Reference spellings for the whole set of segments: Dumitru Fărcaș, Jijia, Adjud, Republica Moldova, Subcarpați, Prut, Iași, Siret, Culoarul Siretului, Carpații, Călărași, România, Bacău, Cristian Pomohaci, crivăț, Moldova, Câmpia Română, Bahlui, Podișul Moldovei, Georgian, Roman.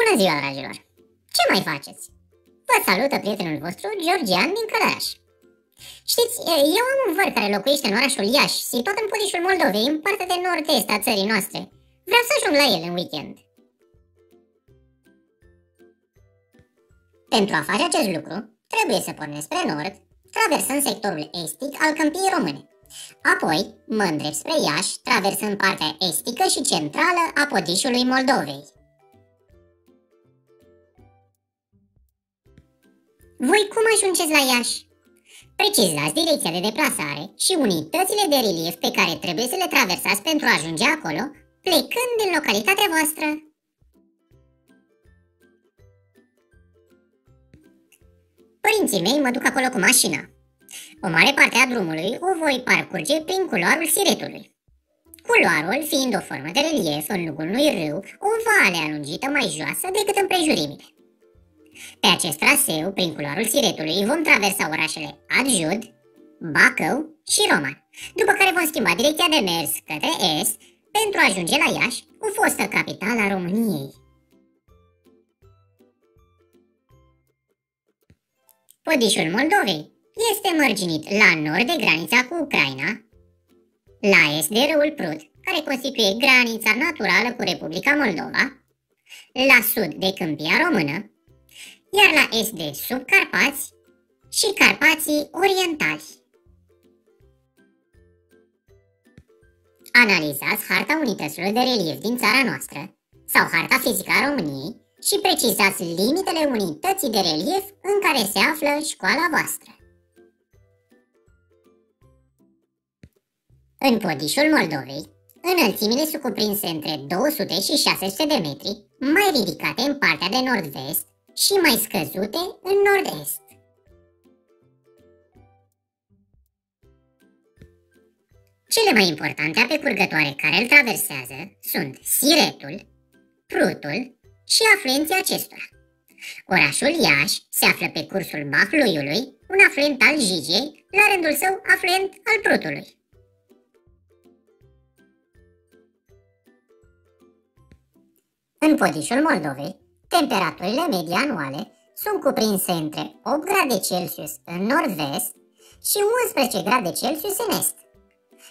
Bună ziua, dragilor! Ce mai faceți? Vă salută prietenul vostru, Georgian din Călărași. Știți, eu am un văr care locuiește în orașul Iași, situat în Podișul Moldovei, în partea de nord-est a țării noastre. Vreau să ajung la el în weekend. Pentru a face acest lucru, trebuie să pornesc spre nord, traversând sectorul estic al Câmpiei Române. Apoi, mă îndrept spre Iași, traversând partea estică și centrală a Podișului Moldovei. Voi cum ajungeți la Iași? Precizați direcția de deplasare și unitățile de relief pe care trebuie să le traversați pentru a ajunge acolo, plecând din localitatea voastră. Părinții mei mă duc acolo cu mașina. O mare parte a drumului o voi parcurge prin culoarul Siretului. Culoarul fiind o formă de relief în lungul unui râu, o vale alungită mai joasă decât împrejurimile. Pe acest traseu, prin culoarul Siretului, vom traversa orașele Adjud, Bacău și Roman, după care vom schimba direcția de mers către est pentru a ajunge la Iași, o fostă capitală a României. Podișul Moldovei este mărginit la nord de granița cu Ucraina, la est de râul Prut, care constituie granița naturală cu Republica Moldova, la sud de Câmpia Română, iar la est de subcarpați și Carpații orientali. Analizați harta unităților de relief din țara noastră sau harta fizică a României și precizați limitele unității de relief în care se află școala voastră. În Podișul Moldovei, înălțimile sunt cuprinse între 200 și 600 de metri, mai ridicate în partea de nord-vest, și mai scăzute în nord-est. Cele mai importante ape curgătoare care îl traversează sunt Siretul, Prutul și afluenții acestora. Orașul Iași se află pe cursul Bahluiului, un afluent al Jijiei, la rândul său afluent al Prutului. În Podișul Moldovei, temperaturile medii anuale sunt cuprinse între 8 grade Celsius în nord-vest și 11 grade Celsius în est.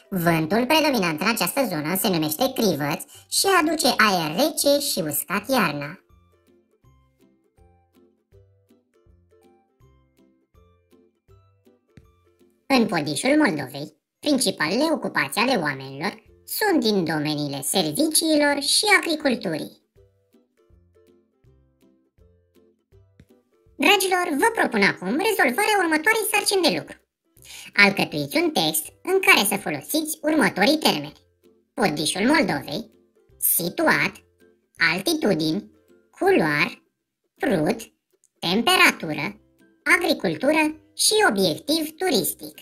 Vântul predominant în această zonă se numește crivăț și aduce aer rece și uscat iarna. În Podișul Moldovei, principalele ocupații ale oamenilor sunt din domeniile serviciilor și agriculturii. Dragilor, vă propun acum rezolvarea următoarei sarcini de lucru. Alcătuiți un text în care să folosiți următorii termeni: Podișul Moldovei, situat, altitudini, culoar, prut, temperatură, agricultură și obiectiv turistic.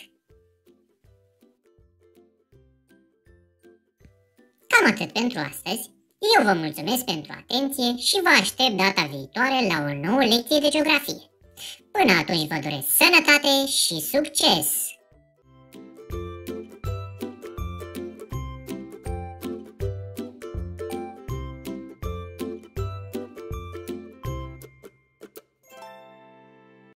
Cam atât pentru astăzi. Eu vă mulțumesc pentru atenție și vă aștept data viitoare la o nouă lecție de geografie. Până atunci vă doresc sănătate și succes!